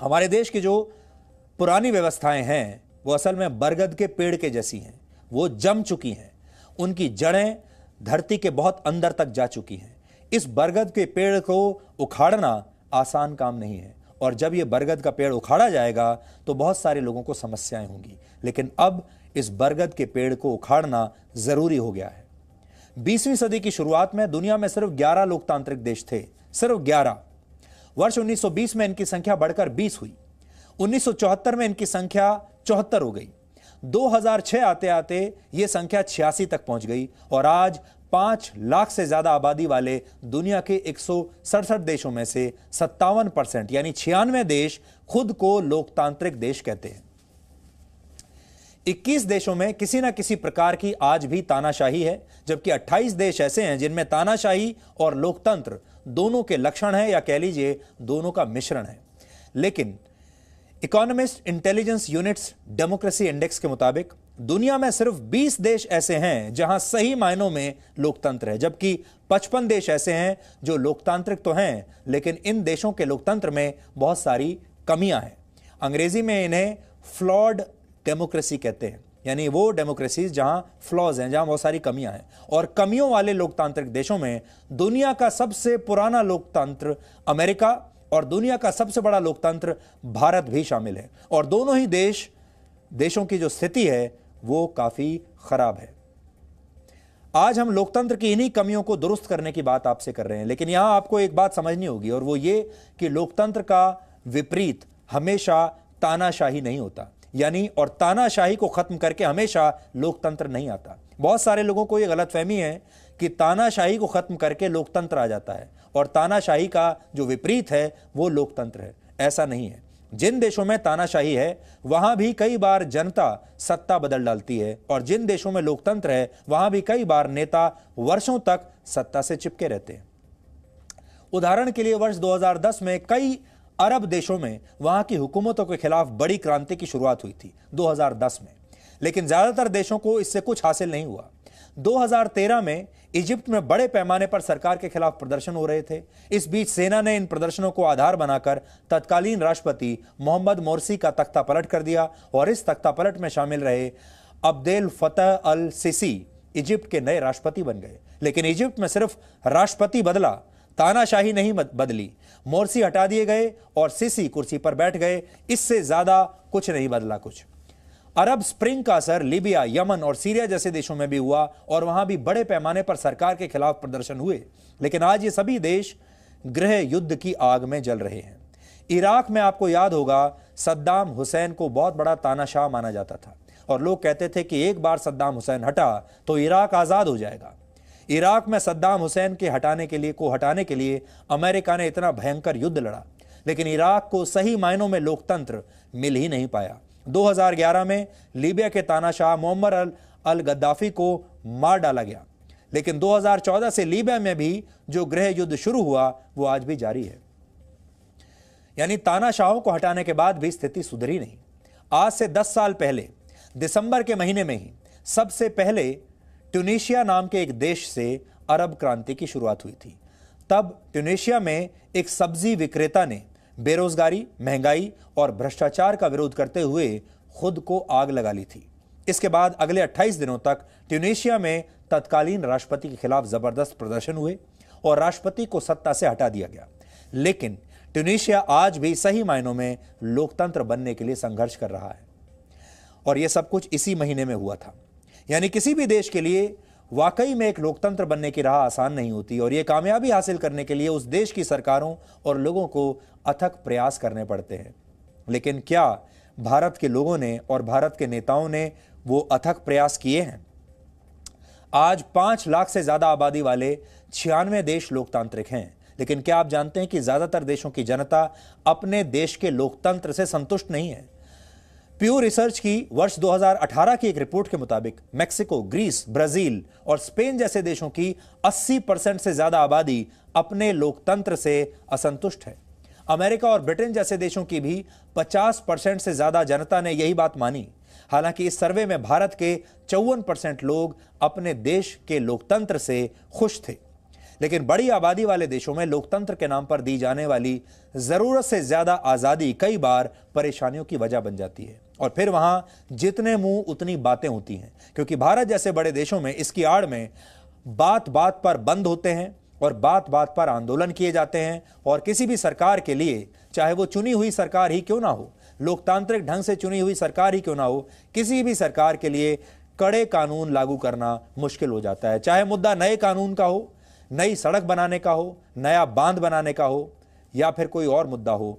हमारे देश की जो पुरानी व्यवस्थाएं हैं वो असल में बरगद के पेड़ के जैसी हैं, वो जम चुकी हैं, उनकी जड़ें धरती के बहुत अंदर तक जा चुकी हैं। इस बरगद के पेड़ को उखाड़ना आसान काम नहीं है, और जब ये बरगद का पेड़ उखाड़ा जाएगा तो बहुत सारे लोगों को समस्याएं होंगी। लेकिन अब इस बरगद के पेड़ को उखाड़ना ज़रूरी हो गया है। 20वीं सदी की शुरुआत में दुनिया में सिर्फ 11 लोकतांत्रिक देश थे, सिर्फ 11। वर्ष 1920 में इनकी संख्या बढ़कर 20 हुई। 1974 में इनकी संख्या 74 हो गई। 2006 आते आते ये संख्या 86 तक पहुंच गई, और आज 5 लाख से ज्यादा आबादी वाले दुनिया के 167 देशों में से 57% यानी 96 देश खुद को लोकतांत्रिक देश कहते हैं। 21 देशों में किसी ना किसी प्रकार की आज भी तानाशाही है, जबकि 28 देश ऐसे हैं जिनमें तानाशाही और लोकतंत्र दोनों के लक्षण हैं, या कह लीजिए दोनों का मिश्रण है। लेकिन Economist Intelligence Unit's democracy index के मुताबिक दुनिया में सिर्फ 20 देश ऐसे हैं जहां सही मायनों में लोकतंत्र है, जबकि 55 देश ऐसे हैं जो लोकतांत्रिक तो हैं, लेकिन इन देशों के लोकतंत्र में बहुत सारी कमियां हैं। अंग्रेजी में इन्हें फ्लॉड डेमोक्रेसी कहते हैं, यानी वो डेमोक्रेसीज जहां फ्लॉज हैं, जहां बहुत सारी कमियां हैं। और कमियों वाले लोकतांत्रिक देशों में दुनिया का सबसे पुराना लोकतंत्र अमेरिका और दुनिया का सबसे बड़ा लोकतंत्र भारत भी शामिल है, और दोनों ही देशों की जो स्थिति है वो काफी खराब है। आज हम लोकतंत्र की इन्हीं कमियों को दुरुस्त करने की बात आपसे कर रहे हैं, लेकिन यहां आपको एक बात समझनी होगी, और वो ये कि लोकतंत्र का विपरीत हमेशा तानाशाही नहीं होता, यानी और तानाशाही को खत्म करके हमेशा लोकतंत्र नहीं आता। बहुत सारे लोगों को ये गलतफहमी है कि तानाशाही को खत्म करके लोकतंत्र आ जाता है, और तानाशाही का जो विपरीत है वो लोकतंत्र है। ऐसा नहीं है। जिन देशों में तानाशाही है वहां भी कई बार जनता सत्ता बदल डालती है, और जिन देशों में लोकतंत्र है वहां भी कई बार नेता वर्षों तक सत्ता से चिपके रहते हैं। उदाहरण के लिए वर्ष 2010 में कई अरब देशों में वहां की हुकूमतों के खिलाफ बड़ी क्रांति की शुरुआत हुई थी 2010 में, लेकिन ज्यादातर देशों को इससे कुछ हासिल नहीं हुआ। 2013 में इजिप्ट में बड़े पैमाने पर सरकार के खिलाफ प्रदर्शन हो रहे थे। इस बीच सेना ने इन प्रदर्शनों को आधार बनाकर तत्कालीन राष्ट्रपति मोहम्मद मोरसी का तख्ता पलट कर दिया, और इस तख्ता पलट में शामिल रहे Abdel Fattah al Sisi Egypt के नए राष्ट्रपति बन गए। लेकिन इजिप्ट में सिर्फ राष्ट्रपति बदला, तानाशाही नहीं बदली। मोरसी हटा दिए गए और सिसी कुर्सी पर बैठ गए, इससे ज्यादा कुछ नहीं बदला। कुछ अरब स्प्रिंग का असर लीबिया, यमन और सीरिया जैसे देशों में भी हुआ, और वहां भी बड़े पैमाने पर सरकार के खिलाफ प्रदर्शन हुए, लेकिन आज ये सभी देश गृह युद्ध की आग में जल रहे हैं। इराक में आपको याद होगा सद्दाम हुसैन को बहुत बड़ा तानाशाह माना जाता था, और लोग कहते थे कि एक बार सद्दाम हुसैन हटा तो इराक आज़ाद हो जाएगा। इराक में सद्दाम हुसैन के हटाने के लिए अमेरिका ने इतना भयंकर युद्ध लड़ा, लेकिन इराक को सही मायनों में लोकतंत्र मिल ही नहीं पाया। 2011 में लीबिया के तानाशाह मुअम्मर अल गद्दाफी को मार डाला गया, लेकिन 2014 से लीबिया में भी जो गृह युद्ध शुरू हुआ वो आज भी जारी है। यानी तानाशाहों को हटाने के बाद भी स्थिति सुधरी नहीं। आज से 10 साल पहले दिसंबर के महीने में ही सबसे पहले ट्यूनीशिया नाम के एक देश से अरब क्रांति की शुरुआत हुई थी। तब ट्यूनीशिया में एक सब्जी विक्रेता ने बेरोजगारी, महंगाई और भ्रष्टाचार का विरोध करते हुए खुद को आग लगा ली थी। इसके बाद अगले 28 दिनों तक ट्यूनीशिया में तत्कालीन राष्ट्रपति के खिलाफ जबरदस्त प्रदर्शन हुए और राष्ट्रपति को सत्ता से हटा दिया गया। लेकिन ट्यूनीशिया आज भी सही मायनों में लोकतंत्र बनने के लिए संघर्ष कर रहा है, और यह सब कुछ इसी महीने में हुआ था। यानी किसी भी देश के लिए वाकई में एक लोकतंत्र बनने की राह आसान नहीं होती, और ये कामयाबी हासिल करने के लिए उस देश की सरकारों और लोगों को अथक प्रयास करने पड़ते हैं। लेकिन क्या भारत के लोगों ने और भारत के नेताओं ने वो अथक प्रयास किए हैं? आज 5 लाख से ज़्यादा आबादी वाले 96 देश लोकतांत्रिक हैं, लेकिन क्या आप जानते हैं कि ज़्यादातर देशों की जनता अपने देश के लोकतंत्र से संतुष्ट नहीं है? प्यू रिसर्च की वर्ष 2018 की एक रिपोर्ट के मुताबिक मेक्सिको, ग्रीस, ब्राजील और स्पेन जैसे देशों की 80% से ज़्यादा आबादी अपने लोकतंत्र से असंतुष्ट है। अमेरिका और ब्रिटेन जैसे देशों की भी 50% से ज़्यादा जनता ने यही बात मानी। हालांकि इस सर्वे में भारत के 54% लोग अपने देश के लोकतंत्र से खुश थे, लेकिन बड़ी आबादी वाले देशों में लोकतंत्र के नाम पर दी जाने वाली ज़रूरत से ज़्यादा आज़ादी कई बार परेशानियों की वजह बन जाती है और फिर वहाँ जितने मुंह उतनी बातें होती हैं, क्योंकि भारत जैसे बड़े देशों में इसकी आड़ में बात बात पर बंद होते हैं और बात बात पर आंदोलन किए जाते हैं। और किसी भी सरकार के लिए, चाहे वो चुनी हुई सरकार ही क्यों ना हो, लोकतांत्रिक ढंग से चुनी हुई सरकार ही क्यों ना हो, किसी भी सरकार के लिए कड़े कानून लागू करना मुश्किल हो जाता है। चाहे मुद्दा नए कानून का हो, नई सड़क बनाने का हो, नया बांध बनाने का हो या फिर कोई और मुद्दा हो,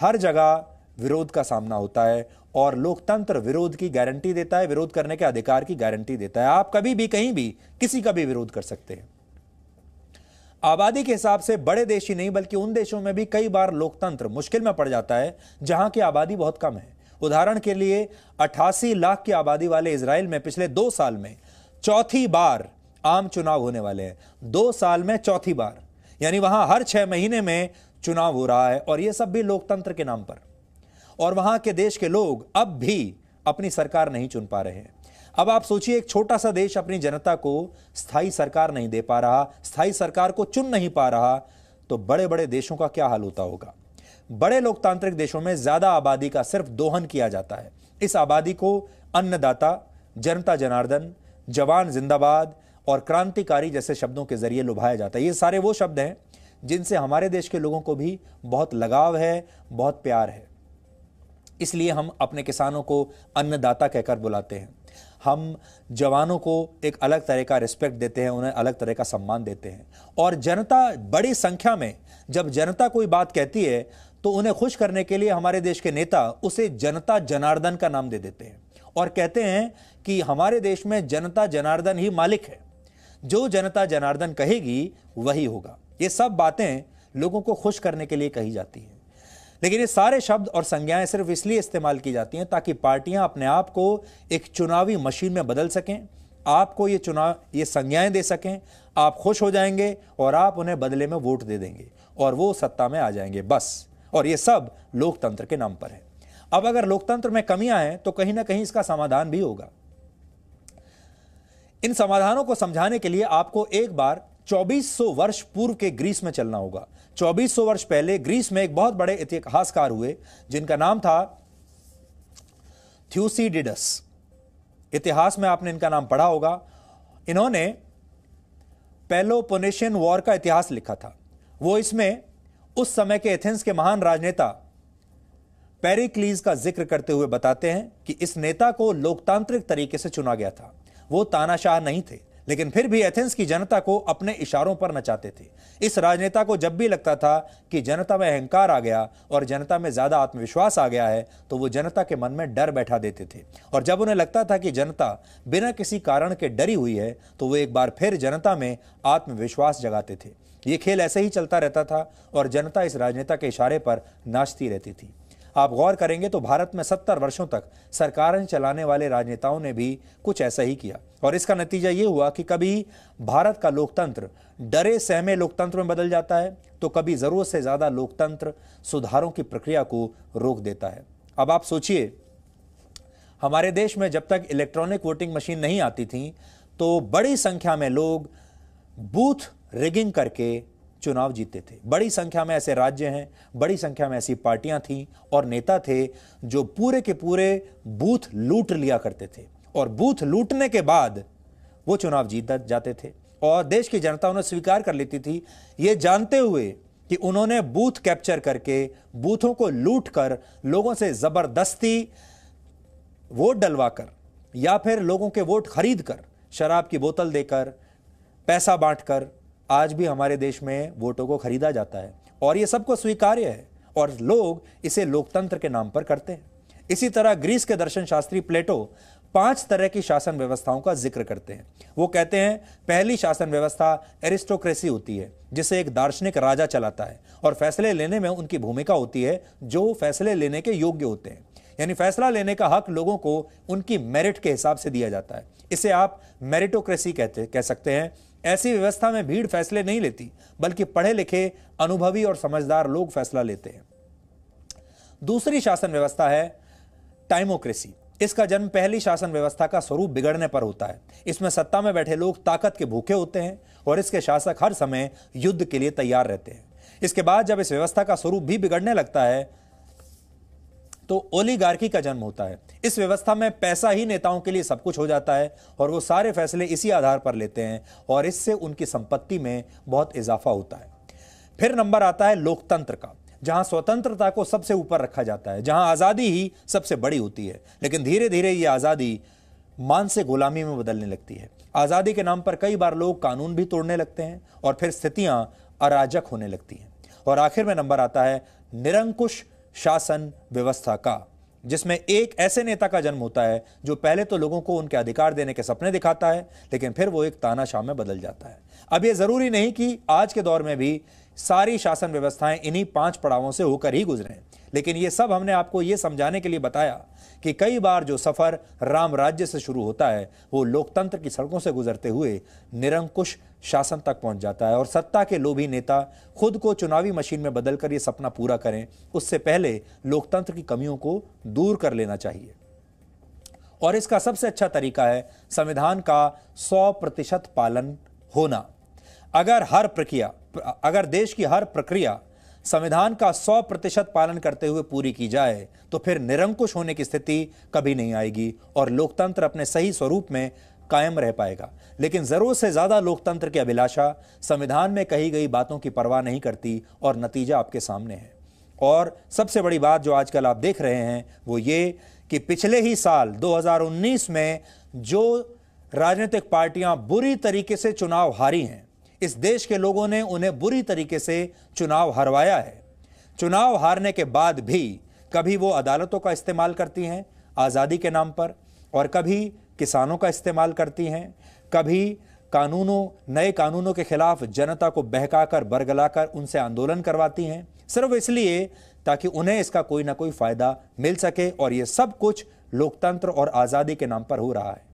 हर जगह विरोध का सामना होता है। और लोकतंत्र विरोध की गारंटी देता है, विरोध करने के अधिकार की गारंटी देता है। आप कभी भी कहीं भी किसी का भी विरोध कर सकते हैं। आबादी के हिसाब से बड़े देश ही नहीं बल्कि उन देशों में भी कई बार लोकतंत्र मुश्किल में पड़ जाता है जहां की आबादी बहुत कम है। उदाहरण के लिए 88 लाख की आबादी वाले इजराइल में पिछले 2 साल में चौथी बार आम चुनाव होने वाले हैं। 2 साल में चौथी बार, यानी वहां हर 6 महीने में चुनाव हो रहा है और यह सब भी लोकतंत्र के नाम पर। और वहां के देश के लोग अब भी अपनी सरकार नहीं चुन पा रहे हैं। अब आप सोचिए, एक छोटा सा देश अपनी जनता को स्थायी सरकार नहीं दे पा रहा, स्थायी सरकार को चुन नहीं पा रहा, तो बड़े बड़े देशों का क्या हाल होता होगा। बड़े लोकतांत्रिक देशों में ज्यादा आबादी का सिर्फ दोहन किया जाता है। इस आबादी को अन्नदाता, जनता जनार्दन, जवान जिंदाबाद और क्रांतिकारी जैसे शब्दों के जरिए लुभाया जाता है। ये सारे वो शब्द हैं जिनसे हमारे देश के लोगों को भी बहुत लगाव है, बहुत प्यार है। इसलिए हम अपने किसानों को अन्नदाता कहकर बुलाते हैं, हम जवानों को एक अलग तरह का रिस्पेक्ट देते हैं, उन्हें अलग तरह का सम्मान देते हैं। और जनता, बड़ी संख्या में जब जनता कोई बात कहती है तो उन्हें खुश करने के लिए हमारे देश के नेता उसे जनता जनार्दन का नाम दे देते हैं और कहते हैं कि हमारे देश में जनता जनार्दन ही मालिक है, जो जनता जनार्दन कहेगी वही होगा। ये सब बातें लोगों को खुश करने के लिए कही जाती हैं। लेकिन ये सारे शब्द और संज्ञाएं सिर्फ इसलिए इस्तेमाल की जाती हैं ताकि पार्टियां अपने आप को एक चुनावी मशीन में बदल सकें, आपको ये संज्ञाएं दे सकें, आप खुश हो जाएंगे और आप उन्हें बदले में वोट दे देंगे और वो सत्ता में आ जाएंगे, बस। और ये सब लोकतंत्र के नाम पर है। अब अगर लोकतंत्र में कमियां हैं तो कहीं ना कहीं इसका समाधान भी होगा। इन समाधानों को समझाने के लिए आपको एक बार 2400 वर्ष पूर्व के ग्रीस में चलना होगा। 2400 वर्ष पहले ग्रीस में एक बहुत बड़े इतिहासकार हुए जिनका नाम था थ्यूसीडिडस। इतिहास में आपने इनका नाम पढ़ा होगा। इन्होंने पेलोपोनेशियन वॉर का इतिहास लिखा था। वो इसमें उस समय के एथेंस के महान राजनेता पेरिक्लीज का जिक्र करते हुए बताते हैं कि इस नेता को लोकतांत्रिक तरीके से चुना गया था। वो तानाशाह नहीं थे, लेकिन फिर भी एथेंस की जनता को अपने इशारों पर नचाते थे। इस राजनेता को जब भी लगता था कि जनता में अहंकार आ गया और जनता में ज़्यादा आत्मविश्वास आ गया है, तो वो जनता के मन में डर बैठा देते थे। और जब उन्हें लगता था कि जनता बिना किसी कारण के डरी हुई है, तो वो एक बार फिर जनता में आत्मविश्वास जगाते थे। ये खेल ऐसे ही चलता रहता था और जनता इस राजनेता के इशारे पर नाचती रहती थी। आप गौर करेंगे तो भारत में 70 वर्षों तक सरकारें चलाने वाले राजनेताओं ने भी कुछ ऐसा ही किया और इसका नतीजा ये हुआ कि कभी भारत का लोकतंत्र डरे सहमे लोकतंत्र में बदल जाता है, तो कभी ज़रूरत से ज़्यादा लोकतंत्र सुधारों की प्रक्रिया को रोक देता है। अब आप सोचिए, हमारे देश में जब तक इलेक्ट्रॉनिक वोटिंग मशीन नहीं आती थी तो बड़ी संख्या में लोग बूथ रिगिंग करके चुनाव जीते थे। बड़ी संख्या में ऐसे राज्य हैं, बड़ी संख्या में ऐसी पार्टियां थीं और नेता थे जो पूरे के पूरे बूथ लूट लिया करते थे और बूथ लूटने के बाद वो चुनाव जीत जाते थे और देश की जनता उन्हें स्वीकार कर लेती थी, ये जानते हुए कि उन्होंने बूथ कैप्चर करके, बूथों को लूट कर, लोगों से ज़बरदस्ती वोट डलवाकर या फिर लोगों के वोट खरीद कर, शराब की बोतल देकर, पैसा बांटकर आज भी हमारे देश में वोटों को खरीदा जाता है और ये सबको स्वीकार्य है और लोग इसे लोकतंत्र के नाम पर करते हैं। इसी तरह ग्रीस के दर्शन शास्त्री प्लेटो 5 तरह की शासन व्यवस्थाओं का जिक्र करते हैं। वो कहते हैं, पहली शासन व्यवस्था एरिस्टोक्रेसी होती है जिसे एक दार्शनिक राजा चलाता है और फैसले लेने में उनकी भूमिका होती है, जो फैसले लेने के योग्य होते हैं, यानी फैसला लेने का हक लोगों को उनकी मेरिट के हिसाब से दिया जाता है। इसे आप मेरिटोक्रेसी कह सकते हैं। ऐसी व्यवस्था में भीड़ फैसले नहीं लेती बल्कि पढ़े लिखे, अनुभवी और समझदार लोग फैसला लेते हैं। दूसरी शासन व्यवस्था है टाइमोक्रेसी। इसका जन्म पहली शासन व्यवस्था का स्वरूप बिगड़ने पर होता है। इसमें सत्ता में बैठे लोग ताकत के भूखे होते हैं और इसके शासक हर समय युद्ध के लिए तैयार रहते हैं। इसके बाद जब इस व्यवस्था का स्वरूप भी बिगड़ने लगता है तो ओलिगार्की का जन्म होता है। इस व्यवस्था में पैसा ही नेताओं के लिए सब कुछ हो जाता है और वो सारे फैसले इसी आधार पर लेते हैं और इससे उनकी संपत्ति में बहुत इजाफा होता है। फिर नंबर आता है लोकतंत्र का, जहां स्वतंत्रता को सबसे ऊपर रखा जाता है, जहां आज़ादी ही सबसे बड़ी होती है। लेकिन धीरे धीरे ये आज़ादी मानसिक गुलामी में बदलने लगती है। आज़ादी के नाम पर कई बार लोग कानून भी तोड़ने लगते हैं और फिर स्थितियां अराजक होने लगती हैं। और आखिर में नंबर आता है निरंकुश शासन व्यवस्था का, जिसमें एक ऐसे नेता का जन्म होता है जो पहले तो लोगों को उनके अधिकार देने के सपने दिखाता है, लेकिन फिर वो एक तानाशाह में बदल जाता है। अब ये ज़रूरी नहीं कि आज के दौर में भी सारी शासन व्यवस्थाएं इन्हीं 5 पड़ावों से होकर ही गुजरें, लेकिन ये सब हमने आपको ये समझाने के लिए बताया कि कई बार जो सफ़र राम राज्य से शुरू होता है वो लोकतंत्र की सड़कों से गुजरते हुए निरंकुश शासन तक पहुंच जाता है। और सत्ता के लोभी नेता खुद को चुनावी मशीन में बदलकर ये सपना पूरा करें, उससे पहले लोकतंत्र की कमियों को दूर कर लेना चाहिए। और इसका सबसे अच्छा तरीका है संविधान का 100% पालन होना। अगर देश की हर प्रक्रिया संविधान का 100% पालन करते हुए पूरी की जाए तो फिर निरंकुश होने की स्थिति कभी नहीं आएगी और लोकतंत्र अपने सही स्वरूप में कायम रह पाएगा। लेकिन जरूरत से ज्यादा लोकतंत्र की अभिलाषा संविधान में कही गई बातों की परवाह नहीं करती और नतीजा आपके सामने है। और सबसे बड़ी बात जो आजकल आप देख रहे हैं वो ये कि पिछले ही साल 2019 में जो राजनीतिक पार्टियां बुरी तरीके से चुनाव हारी हैं, इस देश के लोगों ने उन्हें बुरी तरीके से चुनाव हरवाया है। चुनाव हारने के बाद भी कभी वो अदालतों का इस्तेमाल करती हैं आज़ादी के नाम पर, और कभी किसानों का इस्तेमाल करती हैं, कभी नए कानूनों के खिलाफ जनता को बहकाकर बरगलाकर उनसे आंदोलन करवाती हैं, सिर्फ इसलिए ताकि उन्हें इसका कोई ना कोई फ़ायदा मिल सके। और ये सब कुछ लोकतंत्र और आज़ादी के नाम पर हो रहा है।